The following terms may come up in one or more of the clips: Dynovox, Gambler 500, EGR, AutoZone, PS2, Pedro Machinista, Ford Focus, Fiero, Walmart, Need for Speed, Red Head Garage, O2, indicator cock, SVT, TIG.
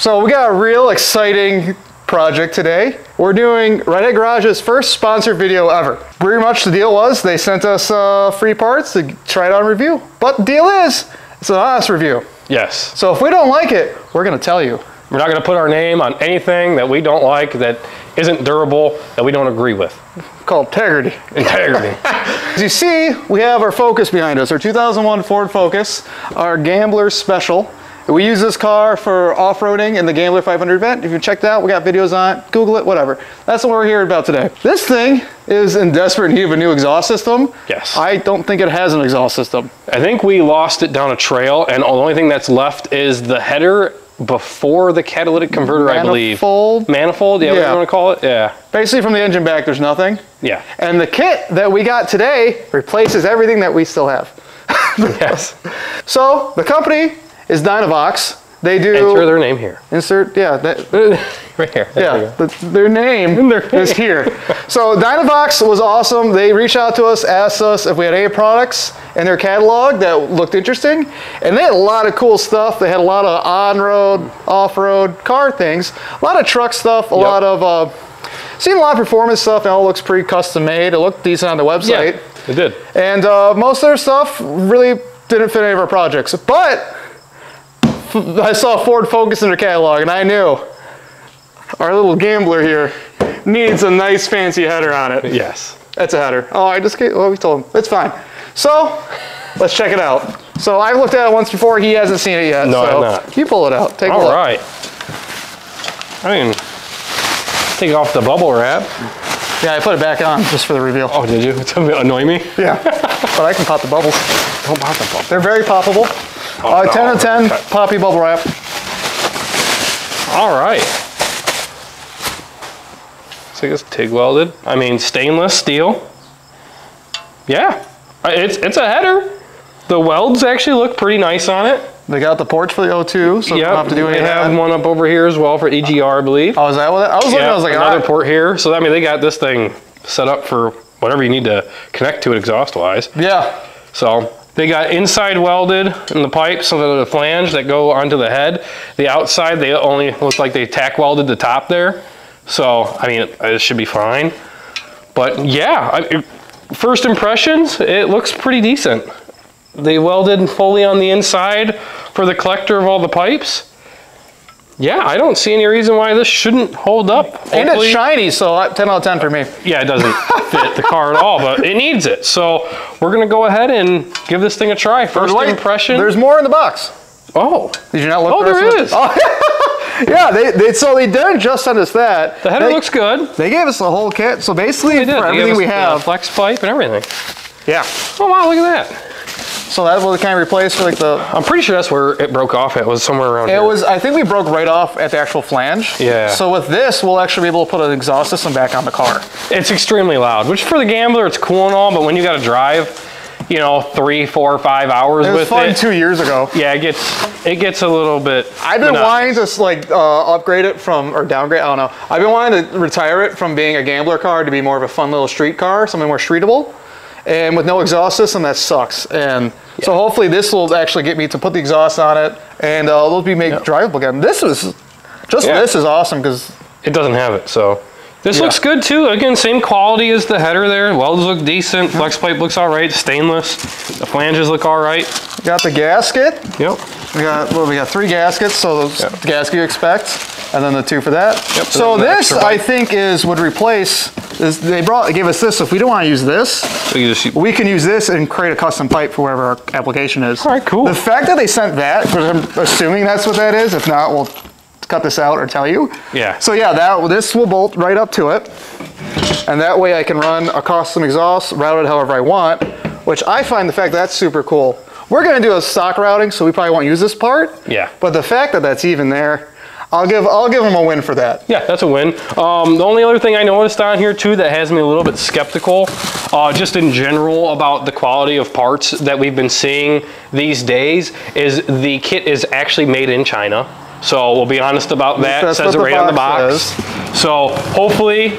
So we got a real exciting project today. We're doing Red Head Garage's first sponsored video ever. Pretty much the deal was they sent us free parts to try it on review. But the deal is, it's an honest review. Yes. So if we don't like it, we're gonna tell you. We're not gonna put our name on anything that we don't like, that isn't durable, that we don't agree with. Called integrity. Integrity. As you see, we have our Focus behind us, our 2001 Ford Focus, our Gambler Special. We use this car for off-roading in the Gambler 500 event. If you check that out, we got videos on it. Google it, whatever. That's what we're here about today. This thing is in desperate need of a new exhaust system. Yes. I don't think it has an exhaust system. I think we lost it down a trail, and the only thing that's left is the header before the catalytic converter, manifold? I believe. Manifold? Manifold, yeah, what you want to call it? Yeah. Basically from the engine back, there's nothing. Yeah. And the kit that we got today replaces everything that we still have. Yes. So, the company is Dynovox. They do... Enter their name here. Insert, yeah. Right here. Yeah, their name is here. So Dynovox was awesome. They reached out to us, asked us if we had any products in their catalog that looked interesting. And they had a lot of cool stuff. They had a lot of on-road, off-road car things. A lot of truck stuff, a lot of... seen a lot of performance stuff. It all looks pretty custom made. It looked decent on the website. Yeah, it did. And most of their stuff really didn't fit any of our projects. But... I saw Ford Focus in their catalog, and I knew our little Gambler here needs a nice fancy header on it. Yes. That's a header. Oh, I just get, well, we told him. It's fine. So, let's check it out. So, I've looked at it once before. He hasn't seen it yet. No, so I've not. You pull it out. Take a look. All right. I mean, take off the bubble wrap. Yeah, I put it back on just for the reveal. Oh, did you? It's going to annoy me? Yeah. But I can pop the bubbles. Don't pop the bubbles. They're very poppable. Oh, 10 out of 10, okay. Poppy bubble wrap. All right. So it's TIG welded. I mean, stainless steel. Yeah, it's a header. The welds actually look pretty nice on it. They got the ports for the O2, so you don't have to do anything. They have one up over here as well for EGR, I believe. Oh, is that what that? I was looking, I was like, another port here. So, I mean, they got this thing set up for whatever you need to connect to it exhaust-wise. Yeah. So... They got inside welded in the pipes, some of the flange that go onto the head. The outside, they only look like they tack welded the top there. So, I mean, it should be fine. But yeah, first impressions, it looks pretty decent. They welded fully on the inside for the collector of all the pipes. Yeah, I don't see any reason why this shouldn't hold up. Hopefully. And it's shiny, so 10 out of 10 for me. Yeah, it doesn't fit the car at all, but it needs it. So we're going to go ahead and give this thing a try. First impression. There's more in the box. Oh. Did you not look? Oh, there is. Oh. Yeah, so they didn't just send us that. The header looks good. They gave us the whole kit. So basically, for everything we have. The flex pipe and everything. Yeah. Oh, wow, look at that. So that was kind of replaced for like the... I'm pretty sure that's where it broke off. It was somewhere around here. It was, I think we broke right off at the actual flange. Yeah. So with this, we'll actually be able to put an exhaust system back on the car. It's extremely loud, which for the Gambler, it's cool and all, but when you got to drive, you know, 3, 4, 5 hours with it. It was fun 2 years ago. Yeah, it gets a little bit... I've been wanting to like upgrade it from, or downgrade, I don't know. I've been wanting to retire it from being a Gambler car to be more of a fun little street car, something more streetable. And with no exhaust system, that sucks. And so hopefully this will actually get me to put the exhaust on it, and it'll be made drivable again. This is, this is awesome because it doesn't have it. So this looks good too. Again, same quality as the header there. Welds look decent. Flex pipe looks all right. Stainless. The flanges look all right. Got the gasket. Yep. We got, well, we got 3 gaskets. So the gasket you expect. And then the 2 for that. Yep, so this, I think, would replace. They gave us this. So if we don't want to use this, we can use this and create a custom pipe for whatever our application is. All right, cool. The fact that they sent that, because I'm assuming that's what that is. If not, we'll cut this out or tell you. Yeah. So yeah, this will bolt right up to it, and that way I can run a custom exhaust, route it however I want, which I find the fact that's super cool. We're going to do a stock routing, so we probably won't use this part. Yeah. But the fact that that's even there. I'll give them a win for that. Yeah, that's a win. The only other thing I noticed on here too that has me a little bit skeptical, just in general about the quality of parts that we've been seeing these days, is the kit is actually made in China. So we'll be honest about that. It says it right on the box. So hopefully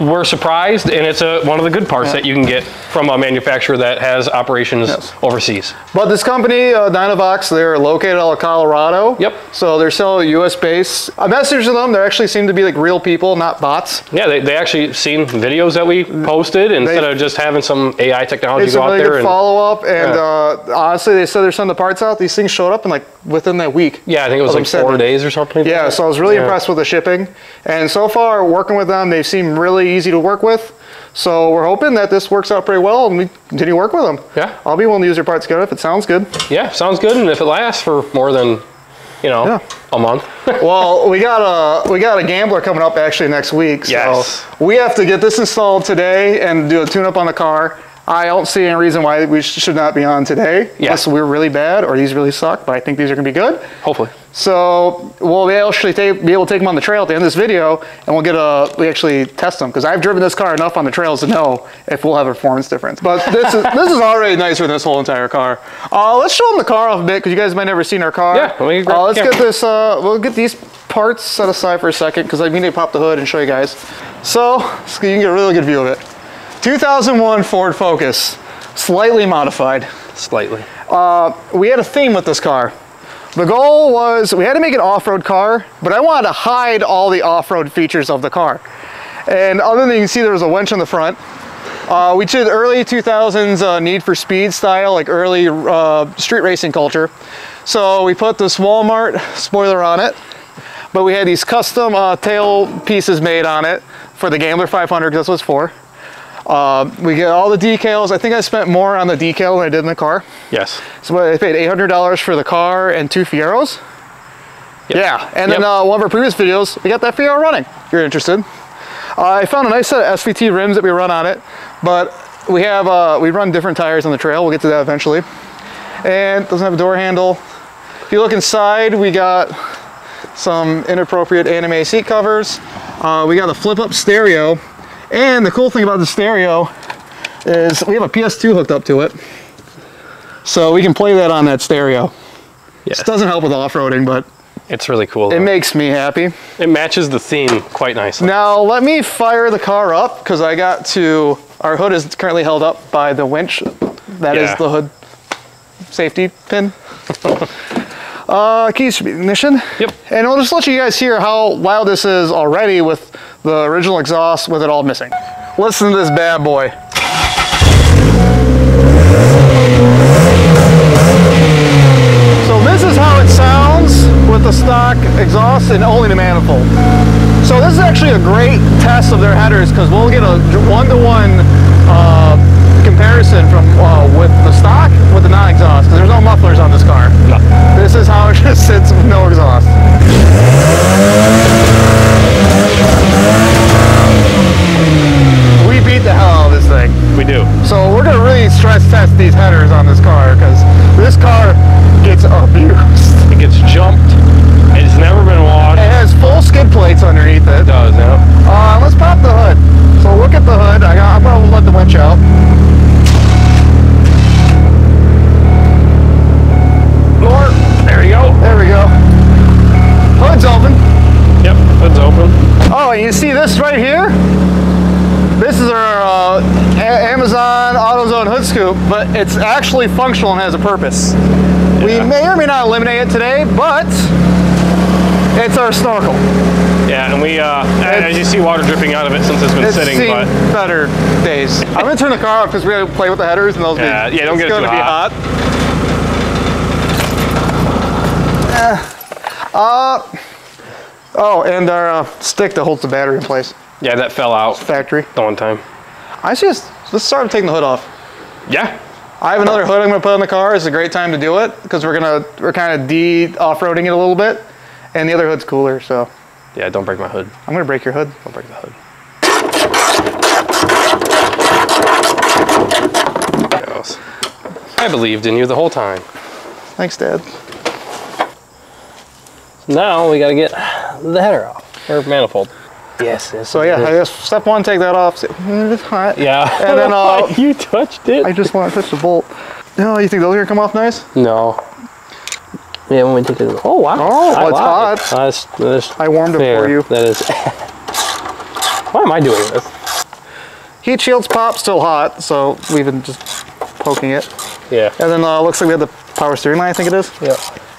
we're surprised and it's one of the good parts that you can get from a manufacturer that has operations overseas. But this company, Dynovox, they're located out of Colorado. Yep. So they're still US based. A message to them, they actually seem to be like real people, not bots. Yeah, they actually seen videos that we posted instead of just having some AI technology go out there. It's a really good follow up, and honestly, they said they're sending the parts out. These things showed up in like within that week. Yeah, I think it was like 4 days or something. Yeah, so I was really impressed with the shipping. And so far, working with them, they seem really easy to work with. So we're hoping that this works out pretty well and we continue to work with them. Yeah. I'll be willing to use your parts if it sounds good. Yeah, sounds good. And if it lasts for more than, you know, a month. Well, we got a Gambler coming up actually next week. So we have to get this installed today and do a tune-up on the car. I don't see any reason why we should not be on today. Unless we're really bad or these really suck, but I think these are going to be good. Hopefully. So we'll actually be able to take them on the trail at the end of this video, and we'll get a, we actually test them, because I've driven this car enough on the trails to know if we'll have a performance difference. But this is this is already nice for this whole entire car. Let's show them the car off a bit, because you guys might never seen our car. Yeah, let's get this. We'll get these parts set aside for a second, because I need to pop the hood and show you guys. So you can get a really good view of it. 2001 Ford Focus, slightly modified. Slightly. We had a theme with this car. The goal was we had to make an off-road car, but I wanted to hide all the off-road features of the car. And other than you can see there was a winch on the front. We did early 2000s Need for Speed style, like early street racing culture. So we put this Walmart spoiler on it, but we had these custom tail pieces made on it for the Gambler 500, because that's what it's for. We get all the decals. I think I spent more on the decal than I did in the car. Yes. So I paid $800 for the car and 2 Fieros. Yep. Yeah. And then one of our previous videos, we got that Fiero running. If you're interested. I found a nice set of SVT rims that we run on it, but we have we run different tires on the trail. We'll get to that eventually. And it doesn't have a door handle. If you look inside, we got some inappropriate anime seat covers. We got a flip-up stereo. And the cool thing about the stereo is we have a PS2 hooked up to it, so we can play that on that stereo. Yes. This doesn't help with off-roading, but it's really cool. It makes me happy. It matches the theme quite nicely. Now let me fire the car up, because I got to, our hood is currently held up by the winch. That is the hood safety pin. Keys should be ignition. Yep. And I'll just let you guys hear how loud this is already with the original exhaust with it all missing. Listen to this bad boy. So this is how it sounds with the stock exhaust and only the manifold. So this is actually a great test of their headers, because we'll get a one-to-one comparison from with the stock with the non-exhaust, because there's no mufflers on this car. No. This is how it just sits with no exhaust. We beat the hell out of this thing. We do. So we're gonna really stress test these headers on this car, because this car gets abused. It gets jumped. It's never been washed. It has full skid plates underneath it. It does, yeah. Let's pop the hood. So look at the hood. I'm gonna let the winch out. There we go. Hood's open. Yep, hood's open. Oh, you see this right here? This is our Amazon AutoZone hood scoop, but it's actually functional and has a purpose. Yeah. We may or may not eliminate it today, but it's our snorkel. Yeah, and we, as you see, water dripping out of it since it's been sitting. But better days. I'm gonna turn the car off because we gotta play with the headers and those. Yeah, yeah, don't get it too hot. Oh, and our stick that holds the battery in place. Yeah, that fell out. Factory. The one time. I just, let's start taking the hood off. Yeah. I have another hood I'm going to put on the car. It's a great time to do it, because we're kind of off-roading it a little bit, and the other hood's cooler, so. Yeah, don't break my hood. I'm going to break your hood. Don't break the hood. I believed in you the whole time. Thanks, Dad. Now we got to get the header off, or manifold. Yes. So yeah, I guess step one, take that off. It's hot. Yeah. And then you touched it. I just want to touch the bolt. No, you think those are gonna come off nice? No. Yeah, when we take it. Oh wow. Oh, well, it's hot. I warmed it for you. That is. Why am I doing this? Heat shield's pop, still hot, so we've been just poking it. Yeah. And then looks like we have the power steering line, I think it is. Yeah.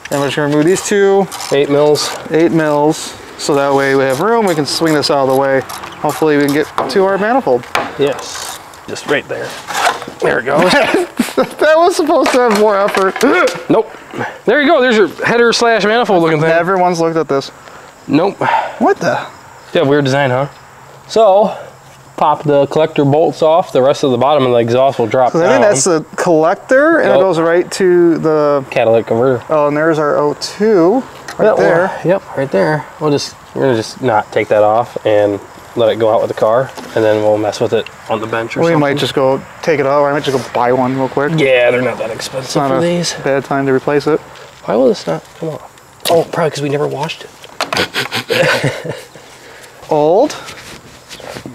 And we're just gonna remove these two. 8 mils. 8 mils. So that way we have room, we can swing this out of the way. Hopefully we can get to our manifold. Yes. Just right there. There it goes. That was supposed to have more effort. Nope. There you go. There's your header slash manifold looking thing. Everyone's looked at this. Nope. What the? Yeah, weird design, huh? So, pop the collector bolts off. The rest of the bottom of the exhaust will drop down. I think that's the collector, and it goes right to the catalytic converter. Oh, and there's our O2 right there. Yep, right there. We're gonna just not take that off and let it go out with the car, and then we'll mess with it on the bench or something. We might just go take it out, or I might just go buy one real quick. Yeah, they're not that expensive for these. Bad time to replace it. Why will this not come off? Oh, probably because we never washed it. Old,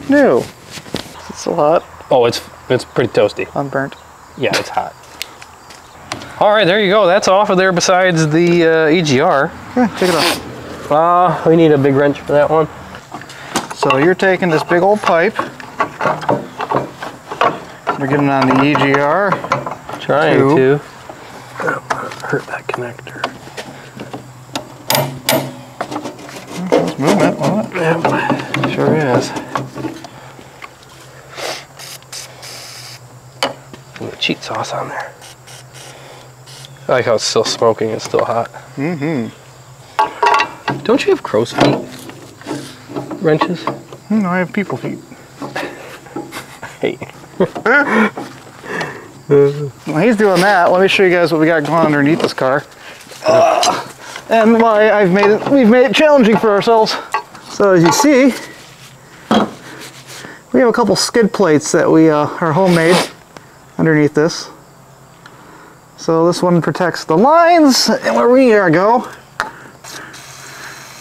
new. It's so hot. Oh, it's pretty toasty. Unburnt. Yeah, it's hot. All right, there you go. That's off of there besides the EGR. Yeah, take it off. We need a big wrench for that one. So you're taking this big old pipe. We're getting on the EGR. Trying to. Hurt that connector. That's movement, wasn't it? Yep, sure is. A little cheat sauce on there. I like how it's still smoking, it's still hot. Mm-hmm. Don't you have crow's feet? Wrenches? No, I have people feet. Hey. Well, he's doing that. Let me show you guys what we got going underneath this car. And why we've made it challenging for ourselves. So as you see, we have a couple skid plates that we are homemade underneath this. So this one protects the lines, and where we go,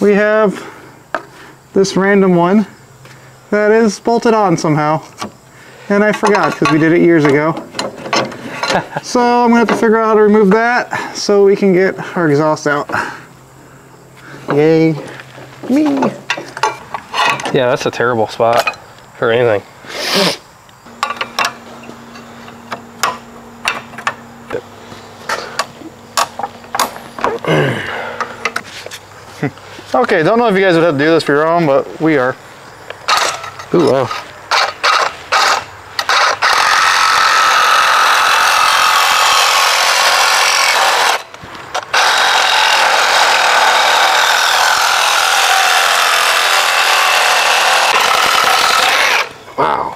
we have this random one that is bolted on somehow, and I forgot because we did it years ago. So I'm gonna have to figure out how to remove that so we can get our exhaust out. Yay me. Yeah, that's a terrible spot for anything. Okay, don't know if you guys would have to do this for your own, but we are. Ooh, wow. Wow.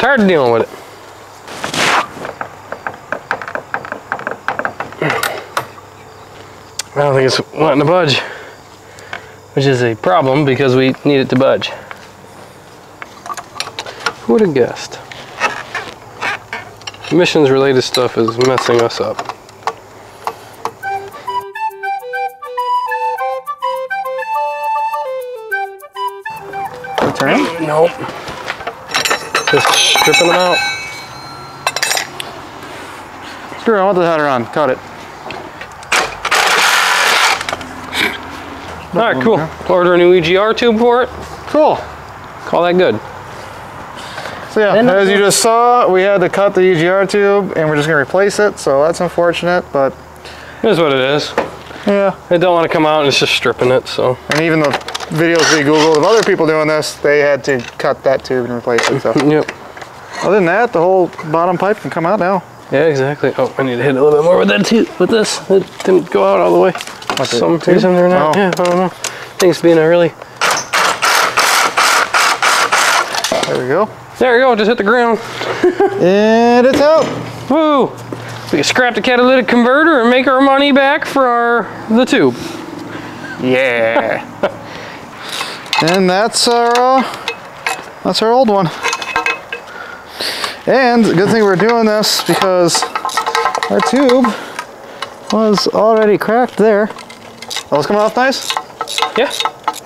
Tired of dealing with it. I don't think it's wanting to budge, which is a problem because we need it to budge. Who would have guessed? Emissions related stuff is messing us up. Return? Nope. Just stripping them out. Screw it, I want the header on. Cut it. All right, cool. Order a new EGR tube for it. Cool. Call that good. So yeah, as you just saw, we had to cut the EGR tube, and we're just going to replace it, so that's unfortunate, but... It is what it is. Yeah. They don't want to come out, and it's just stripping it, so... And even the videos we Googled of other people doing this, they had to cut that tube and replace it. So. Yep. Other than that, the whole bottom pipe can come out now. Yeah, exactly. Oh, I need to hit a little bit more with that too. With this, it didn't go out all the way. Some reason or not. Oh. Yeah, I don't know. I think it's being a really. There we go. There we go. Just hit the ground. And it's out. Woo! We can scrap the catalytic converter and make our money back for the tube. Yeah. And that's our old one. And good thing we're doing this because our tube was already cracked there. Those coming off nice? Yeah.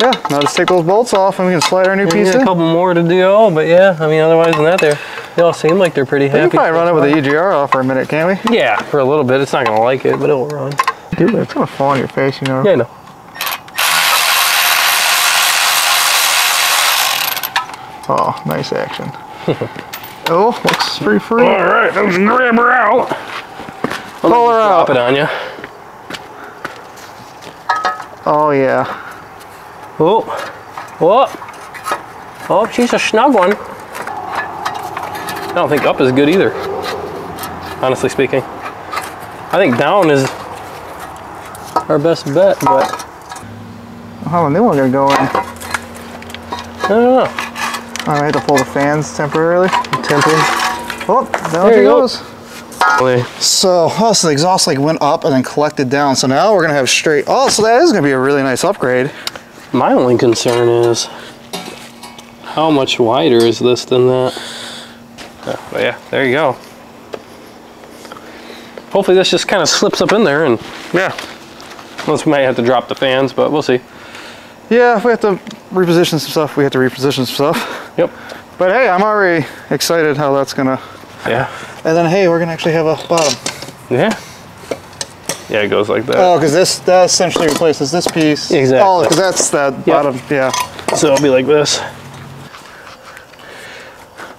Yeah, now just take those bolts off and we can slide our new piece in. A couple more to do, but yeah, I mean, otherwise than that there. They all seem like they're pretty happy. We can probably run it with the EGR off for a minute, can't we? Yeah, for a little bit. It's not going to like it, but it will run. Dude, it's going to fall on your face, you know? Yeah, I know. Oh, nice action. Oh, looks pretty free. All right, let's grab her out. Pull her out. Drop it on you. Oh, yeah. Oh. Oh. Oh, she's a snug one. I don't think up is good either, honestly speaking. I think down is our best bet, but... How the new one gonna go in? I don't know. I had to pull the fans temporarily. Oh, down there she goes. So, oh, so the exhaust like went up and then collected down. So now we're gonna have straight. Oh, so that is gonna be a really nice upgrade. My only concern is how much wider is this than that? Oh, but yeah, there you go. Hopefully this just kind of slips up in there and yeah. Unless we might have to drop the fans, but we'll see. Yeah, if we have to reposition some stuff, we have to reposition some stuff. Yep. But hey, I'm already excited how that's gonna... Yeah. And then hey, we're gonna actually have a bottom. Yeah. Yeah, it goes like that. Oh, because this, that essentially replaces this piece. Exactly. Oh, because that's that bottom, yeah. So it'll be like this.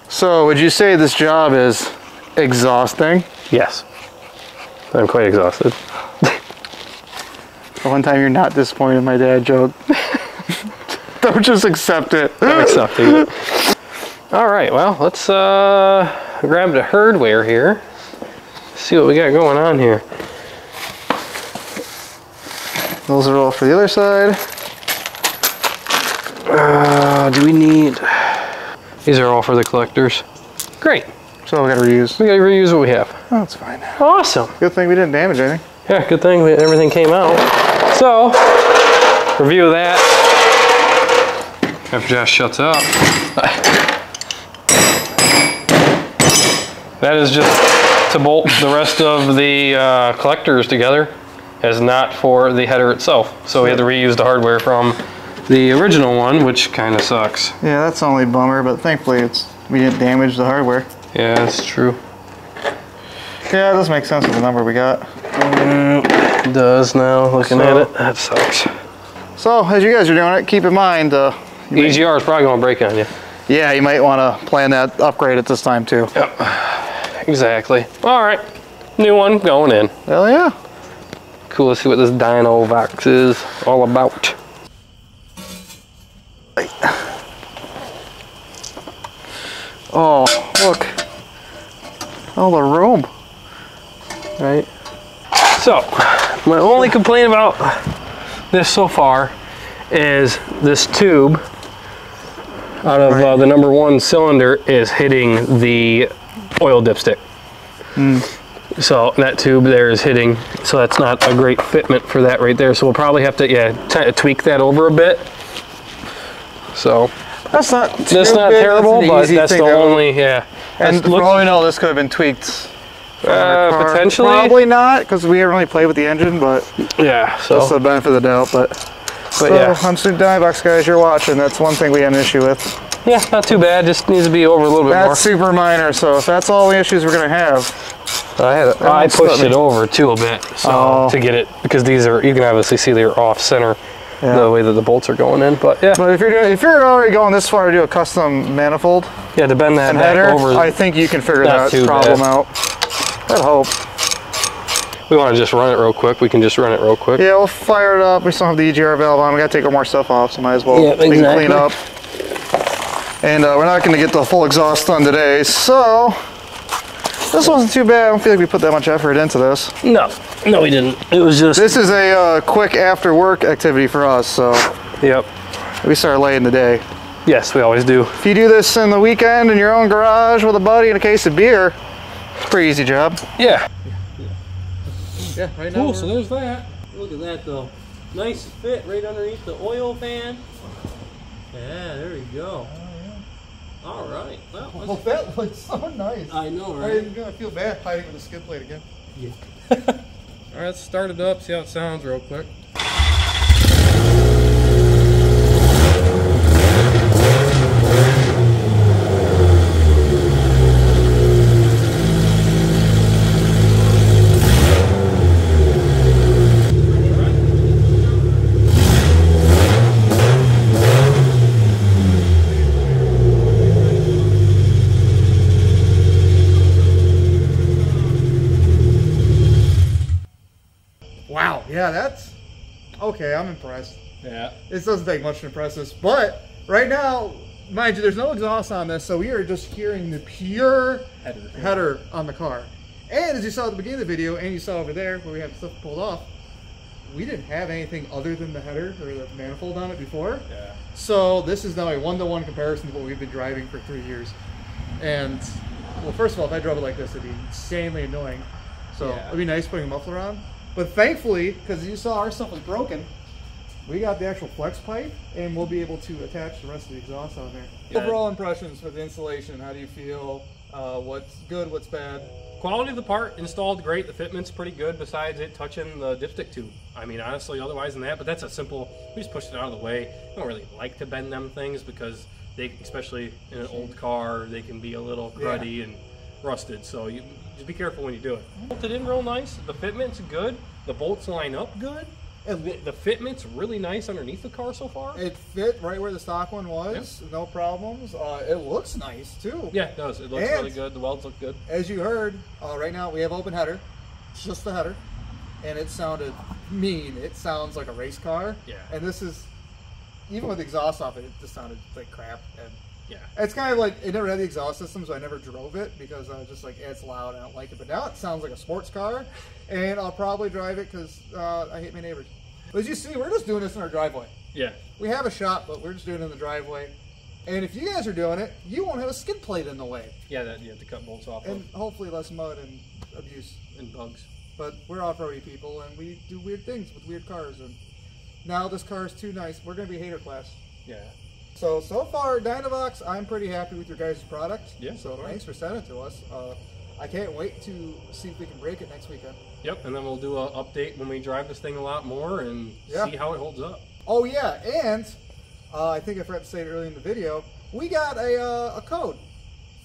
So, would you say this job is exhausting? Yes. I'm quite exhausted. One time you're not disappointed in my dad joke. Don't just accept it. I'm accepting it. All right, well, let's grab the hardware here. See what we got going on here. Those are all for the other side. Do we need... These are all for the collectors. Great. So we gotta reuse. We gotta reuse what we have. Oh, that's fine. Awesome. Good thing we didn't damage anything. Yeah, good thing everything came out. So, review of that. After Josh shuts up. That is just to bolt the rest of the collectors together, as not for the header itself. So we had to reuse the hardware from the original one, which kind of sucks. Yeah, that's only a bummer, but thankfully we didn't damage the hardware. Yeah, that's true. Yeah, it does make sense with the number we got. It does now, looking at it. That sucks. So, as you guys are doing it, keep in mind... EGR is probably going to break on you. Yeah, you might want to plan that upgrade at this time, too. Yep, exactly. All right, new one going in. Hell yeah. Cool, let's see what this Dynovox is all about. Oh, look. All the room. Right? So, my only complaint about this so far is this tube out of the number one cylinder is hitting the oil dipstick. Mm. So, that tube there is hitting, so that's not a great fitment for that right there. So, we'll probably have to, yeah, tweak that over a bit. So, that's not terrible, but that's the only, yeah. And for all we know, this could have been tweaked. Potentially. Probably not, because we haven't really played with the engine, but yeah, so that's the benefit of the doubt. But so, yeah. I'm seeing Dynovox, guys, you're watching. That's one thing we had an issue with. Yeah, not too bad. Just needs to be over a little bit more. That's super minor, so if that's all the issues we're going to have. I pushed it over, too, a bit, so to get it, because these are, you can obviously see they're off-center. Yeah. The way that the bolts are going in, but yeah. But if you're already going this far to do a custom manifold, yeah, to bend that header over, I think you can figure that problem out. I'd hope. We want to just run it real quick. We can just run it real quick. Yeah, we'll fire it up. We still have the EGR valve on. We got to take more stuff off, so might as well we can clean up. And we're not going to get the full exhaust done today, so this wasn't too bad. I don't feel like we put that much effort into this. No. No, we didn't. It was just... This is a quick after work activity for us, so... Yep. We start late in the day. Yes, we always do. If you do this in the weekend in your own garage with a buddy and a case of beer, it's a pretty easy job. Yeah. Yeah, right now. Cool, so there's that. Look at that, though. Nice fit right underneath the oil fan. Yeah, there we go. All right. Well, oh, that looks so nice. I know, right? I'm going to feel bad hiding with the skid plate again. Yeah. All right, let's start it up, see how it sounds real quick. okay, I'm impressed. Yeah. This doesn't take much to impress us. But right now, mind you, there's no exhaust on this, so we are just hearing the pure header on the car. And as you saw at the beginning of the video, and you saw over there where we have stuff pulled off, we didn't have anything other than the header or the manifold on it before. Yeah. So this is now a one-to-one comparison to what we've been driving for 3 years. And, well, first of all, if I drove it like this, it'd be insanely annoying. So yeah, it'd be nice putting a muffler on. But thankfully, because you saw our stuff was broken, we got the actual flex pipe, and we'll be able to attach the rest of the exhaust on there. Yeah. Overall impressions for the installation, how do you feel? What's good, what's bad? Quality of the part, installed great. The fitment's pretty good besides it touching the dipstick tube. I mean, honestly, otherwise than that, but that's a simple, we just pushed it out of the way. I don't really like to bend them things because they, especially in an old car, they can be a little cruddy and rusted. So you just be careful when you do it. Bolted in real nice. The fitment's good. The bolts line up good. And the fitment's really nice underneath the car so far. It fit right where the stock one was, no problems. It looks nice too. Yeah, it does. It looks really good. The welds look good. As you heard, right now we have open header, it's just the header, and it sounded mean. It sounds like a race car. Yeah. And this is, even with the exhaust off it, it just sounded like crap. And yeah, it's kind of like, it never had the exhaust system, so I never drove it because I was just like, it's loud, I don't like it. But now it sounds like a sports car, and I'll probably drive it because I hate my neighbors. But as you see, we're just doing this in our driveway. Yeah. We have a shop, but we're just doing it in the driveway. And if you guys are doing it, you won't have a skid plate in the way. Yeah, that you have to cut bolts off and of. Hopefully less mud and abuse. And bugs. But we're off-roady people, and we do weird things with weird cars. And now this car is too nice. We're going to be hater class. Yeah. So far, Dynovox, I'm pretty happy with your guys' product. Yeah, so thanks for sending it to us. I can't wait to see if we can break it next weekend. Yep, and then we'll do an update when we drive this thing a lot more and see how it holds up. Oh yeah, and I think I forgot to say it early in the video, we got a code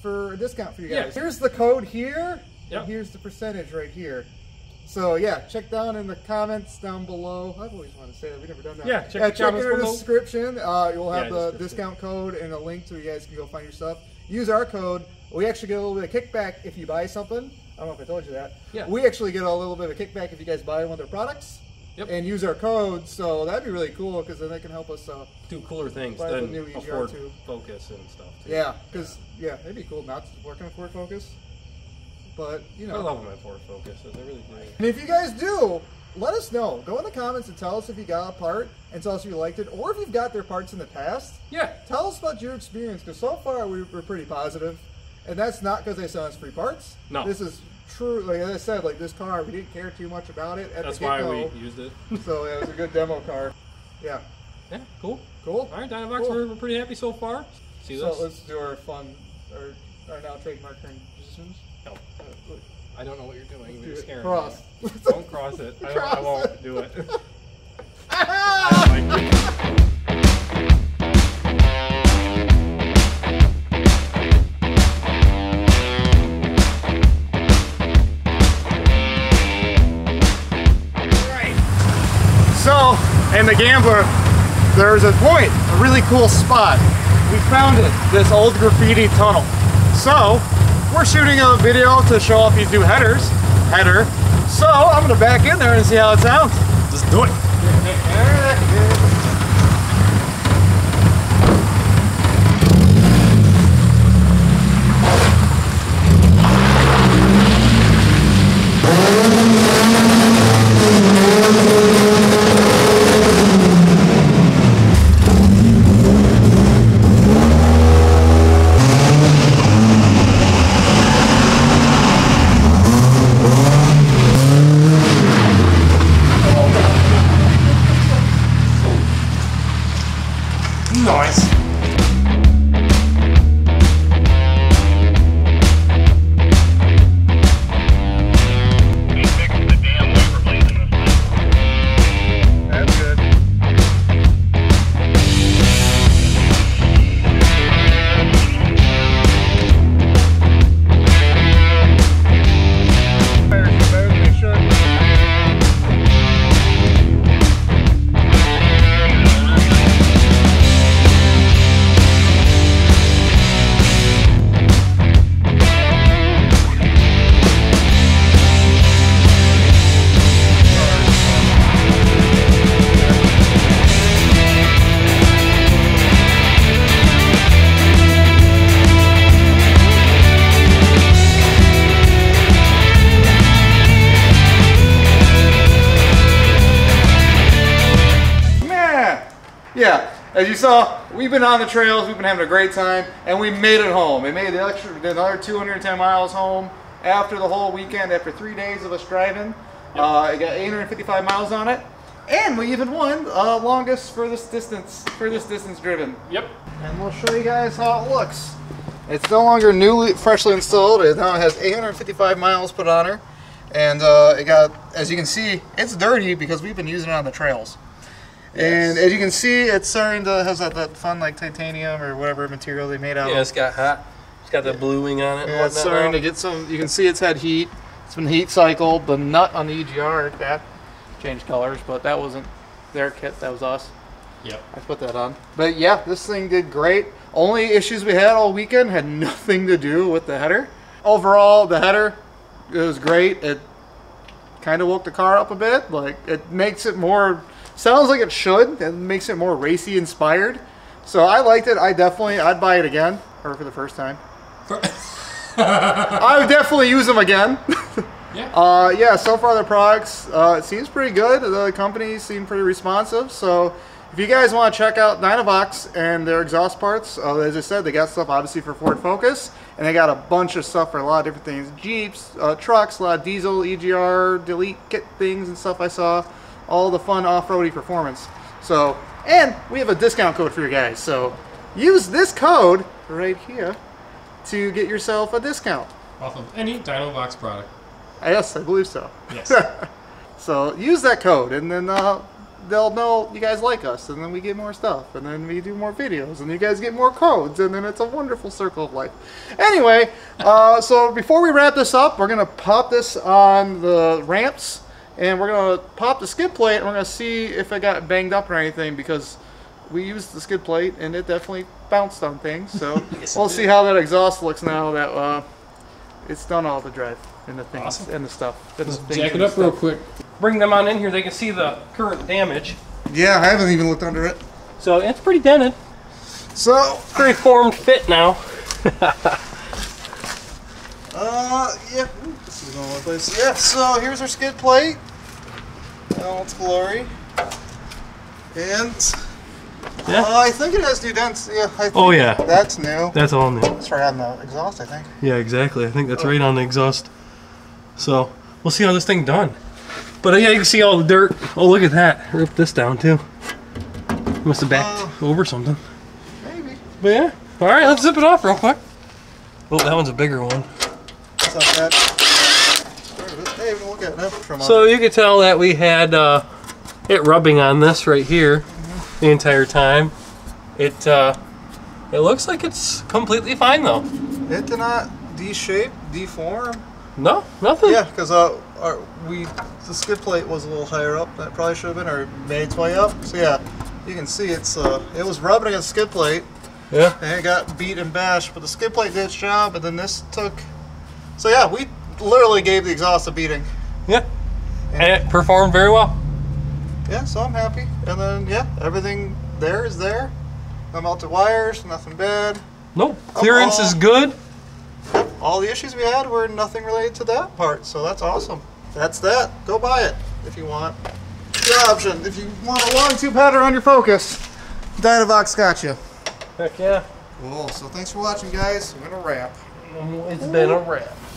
for a discount for you guys. Yeah. Here's the code here, and here's the percentage right here. So yeah, check down in the comments down below. I've always wanted to say that, we've never done that. Yeah, check in the description. You'll have the discount code and a link so you guys can go find your stuff. Use our code. We actually get a little bit of kickback if you buy something. I don't know if I told you that. Yeah. We actually get a little bit of a kickback if you guys buy one of their products and use our code. So that'd be really cool because then they can help us do cooler things than a Ford Focus and stuff too. Yeah, because it'd be cool not to work on a Ford Focus. But, you know. I love my Ford Focus. They really do. And if you guys do, let us know. Go in the comments and tell us if you got a part and tell us if you liked it. Or if you've got their parts in the past. Yeah. Tell us about your experience because so far we're pretty positive. And that's not because they sent us free parts. No. This is true. Like I said, like this car, we didn't care too much about it. That's why we used it. So it was a good demo car. Yeah. Yeah, cool. Cool. All right, Dynovox, we're pretty happy so far. So let's do our fun, our now trademark turn. No. I don't know what you're doing. You're scaring me. Don't cross it. I won't do it. I don't like it. So, in the Gambler, there's a point, a really cool spot. We found it, this old graffiti tunnel. So, we're shooting a video to show off these new header. So, I'm gonna back in there and see how it sounds. Just do it. as you saw, we've been on the trails, we've been having a great time, and we made it home. We made another 210 miles home after the whole weekend, after 3 days of us driving. Yep. It got 855 miles on it, and we even won longest furthest distance driven. Yep. And we'll show you guys how it looks. It's no longer freshly installed. It now has 855 miles put on her, and it got, as you can see, it's dirty because we've been using it on the trails. Yes. And as you can see, it's starting to has that fun like titanium or whatever material they made out of. Yeah, it's got hot. It's got the bluing on it. Yeah, it's starting to get some. You can see it's had heat. It's been heat cycled. The nut on the EGR that changed colors, but that wasn't their kit. That was us. Yep. I put that on. But yeah, this thing did great. Only issues we had all weekend had nothing to do with the header. Overall, the header, it was great. It kind of woke the car up a bit. Like, it makes it more, sounds like it should. It makes it more racy inspired. So I liked it. I'd buy it again, or for the first time. I would definitely use them again. Yeah. Yeah, so far the products, it seems pretty good. The companies seem pretty responsive. So if you guys want to check out Dynovox and their exhaust parts, as I said, they got stuff obviously for Ford Focus, and they got a bunch of stuff for a lot of different things. Jeeps, trucks, a lot of diesel, EGR, delete kit things and stuff I saw. All the fun off-roady performance. So, and we have a discount code for you guys. So use this code right here to get yourself a discount. Off of any Dynovox product. Yes, I believe so. Yes. So use that code, and then they'll know you guys like us, and then we get more stuff, and then we do more videos, and you guys get more codes, and then it's a wonderful circle of life. Anyway, so before we wrap this up, we're gonna pop this on the ramps, and we're gonna pop the skid plate, and we're gonna see if it got banged up or anything, because we used the skid plate and it definitely bounced on things. So yes, we'll see how that exhaust looks now that it's done all the drive and the things. Awesome. And the stuff. And the jack it up real quick. Bring them on in here. They can see the current damage. Yeah, I haven't even looked under it. So it's pretty dented. So pretty formed fit now. Yep. Yeah, this is going one place. Yeah. So here's our skid plate. All its glory. And yeah. I think it has new dents. Yeah. I think that's new. That's all new. That's right on the exhaust, I think. Yeah, exactly. I think that's right on the exhaust. So we'll see how this thing done. But yeah, you can see all the dirt. Oh, look at that. Ripped this down, too. Must have backed over something. Maybe. But yeah. All right, let's zip it off real quick. Oh, that one's a bigger one. That's not bad. Hey, look at that from so you can tell that we had it rubbing on this right here the entire time. It looks like it's completely fine, though. It did not de-shape, deform. No, nothing. Yeah, because the skid plate was a little higher up than it probably should have been, or made its way up. So yeah, you can see it's it was rubbing against the skid plate. Yeah. And it got beat and bashed, but the skid plate did its job, and then this took. So yeah, we literally gave the exhaust a beating. Yeah. And it performed very well. Yeah, so I'm happy. And then yeah, everything there is there. No melted wires, nothing bad. Nope. Clearance is good. All the issues we had were nothing related to that part, so that's awesome. That's that. Go buy it if you want. It's your option. If you want a long two-patter on your Focus, Dynovox got you. Heck yeah. Cool. So thanks for watching, guys. We're gonna wrap. It's been a wrap.